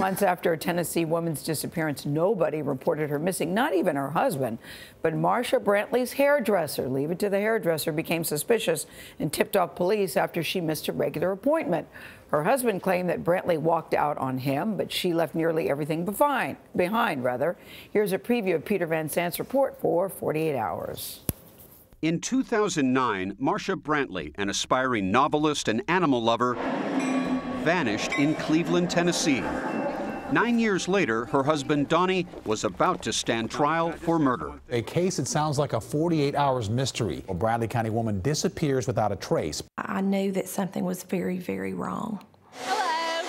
Months after a Tennessee woman's disappearance, nobody reported her missing, not even her husband. But Marsha Brantley's hairdresser, leave it to the hairdresser, became suspicious and tipped off police after she missed a regular appointment. Her husband claimed that Brantley walked out on him, but she left nearly everything behind. Here's a preview of Peter Van Sant's report for 48 Hours. In 2009, Marsha Brantley, an aspiring novelist and animal lover, vanished in Cleveland, Tennessee. 9 years later, her husband, Donnie, was about to stand trial for murder. A case that sounds like a 48 hours mystery. A Bradley County woman disappears without a trace. I knew that something was very, very wrong. Hello.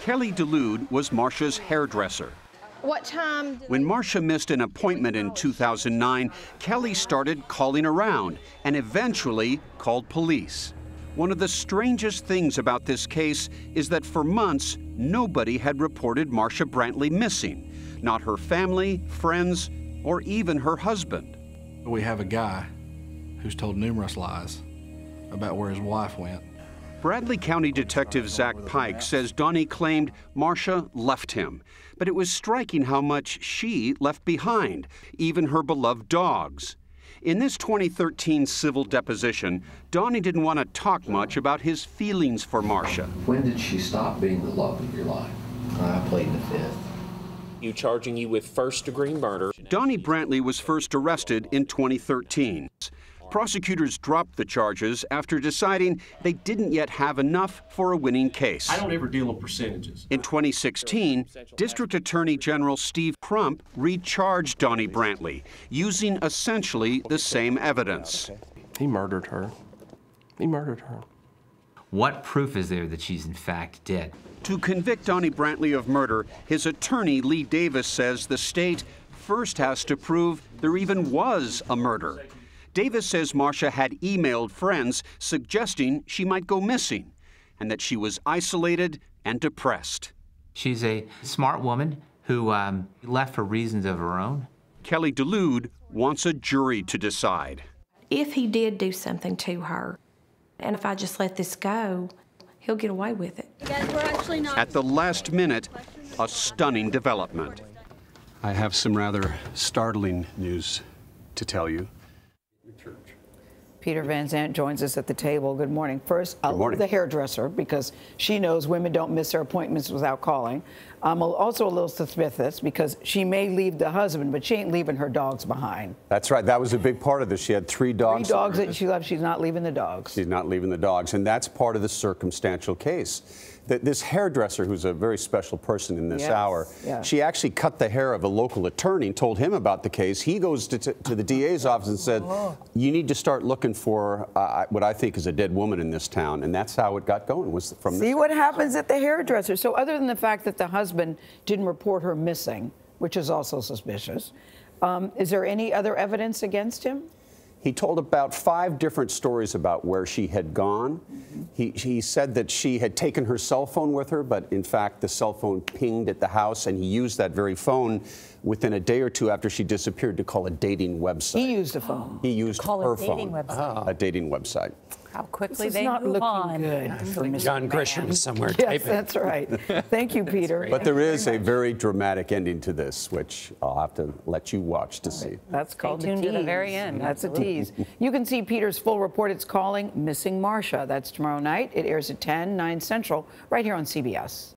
Kelly DeLude was Marsha's hairdresser. What time? When Marsha missed an appointment in 2009, Kelly started calling around and eventually called police. One of the strangest things about this case is that for months, nobody had reported Marsha Brantley missing, not her family, friends, or even her husband. We have a guy who's told numerous lies about where his wife went. Bradley County Detective Zach Pike says Donnie claimed Marsha left him, but it was striking how much she left behind, even her beloved dogs. In this 2013 civil deposition, Donnie didn't want to talk much about his feelings for Marsha. When did she stop being the love of your life? I plead the fifth. You charging you with first-degree murder. Donnie Brantley was first arrested in 2013. Prosecutors dropped the charges after deciding they didn't yet have enough for a winning case. I don't ever deal in percentages. In 2016, District Attorney General Steve Crump recharged Donnie Brantley, using essentially the same evidence. He murdered her. He murdered her. What proof is there that she's in fact dead? To convict Donnie Brantley of murder, his attorney Lee Davis says the state first has to prove there even was a murder. Davis says Marsha had emailed friends suggesting she might go missing and that she was isolated and depressed. She's a smart woman who left for reasons of her own. Kelly DeLude wants a jury to decide. If he did do something to her, and if I just let this go, he'll get away with it. At the last minute, a stunning development. I have some rather startling news to tell you. Peter Van Sant joins us at the table. Good morning. First, I love the hairdresser because she knows women don't miss their appointments without calling. I'm also a little suspicious because she may leave the husband, but she ain't leaving her dogs behind. That's right. That was a big part of this. She had three dogs. Three dogs that she left. She's not leaving the dogs. She's not leaving the dogs. And that's part of the circumstantial case. This hairdresser, who's a very special person in this hour, she actually cut the hair of a local attorney and told him about the case. He goes to the DA's office and said, you need to start looking for what I think is a dead woman in this town. And that's how it got going. Was from See what happens at the hairdresser. So other than the fact that the husband didn't report her missing, which is also suspicious, is there any other evidence against him? He told about 5 different stories about where she had gone. He said that she had taken her cell phone with her, but in fact the cell phone pinged at the house and he used that very phone within a day or two after she disappeared to call a dating website. He used a phone. He used her phone. A dating website. How quickly they move on. John Grisham is somewhere typing. Yes, that's right. Thank you, Peter. But there is a very dramatic ending to this, which I'll have to let you watch to see. That's called a tease. Stay tuned to the very end. That's a tease. You can see Peter's full report. It's calling Missing Marsha. That's tomorrow night. It airs at 10, 9 Central, right here on CBS.